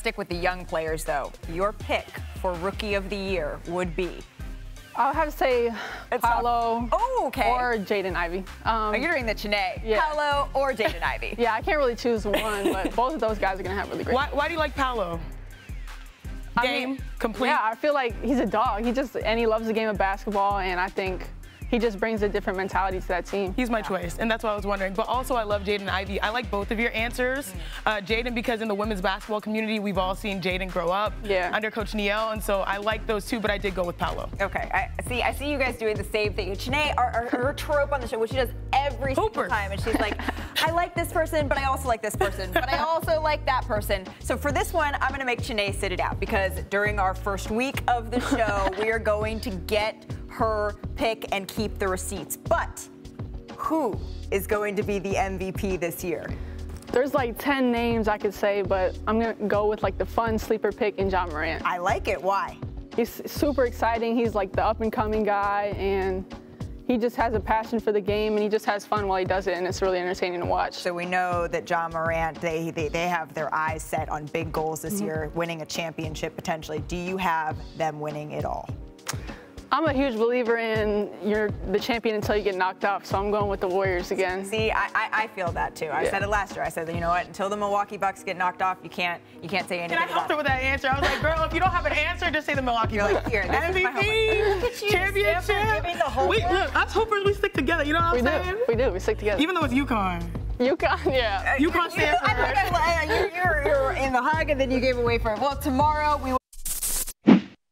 Let's stick with the young players, though. Your pick for Rookie of the Year would be? I'll have to say Paolo or Jaden Ivey. You're doing the Chennai. Yeah. Paolo or Jaden Ivey. Yeah, I can't really choose one, but both of those guys are going to have really great. Why do you like Paolo? Game, complete? Yeah, I feel like he's a dog. He loves the game of basketball, and I think he just brings a different mentality to that team. He's my choice, and that's what I was wondering. But also, I love Jaden Ivey. I like both of your answers. Jaden, because in the women's basketball community, we've all seen Jaden grow up under Coach Neal, and so I like those two, but I did go with Paolo. Okay, I see you guys doing the same thing. Chennai, her trope on the show, which she does every single time, and she's like, I like this person, but I also like this person, but I also like that person. So for this one, I'm going to make Chennai sit it out, because during our first week of the show, we are going to get her pick and keep the receipts. But who is going to be the MVP this year? There's like 10 names I could say, but I'm gonna go with like the fun sleeper pick in Ja Morant. I like it. Why? He's super exciting. He's like the up-and-coming guy, and he just has a passion for the game, and he just has fun while he does it, and it's really entertaining to watch. So we know that Ja Morant, they have their eyes set on big goals this year, winning a championship potentially. Do you have them winning it all? I'm a huge believer in you're the champion until you get knocked off, so I'm going with the Warriors again. See, I feel that too. I said it last year. I said, you know what? Until the Milwaukee Bucks get knocked off, you can't say anything. And I helped her with that answer. I was like, girl, if you don't have an answer, just say the Milwaukee Bucks. Like, here, MVP, championship. Look, us hoopers, we stick together. You know what I'm saying? We do. We stick together. Even though it's UConn. UConn, yeah. UConn stands for it. You're in the hug, and then you gave away for it. Well, tomorrow we will.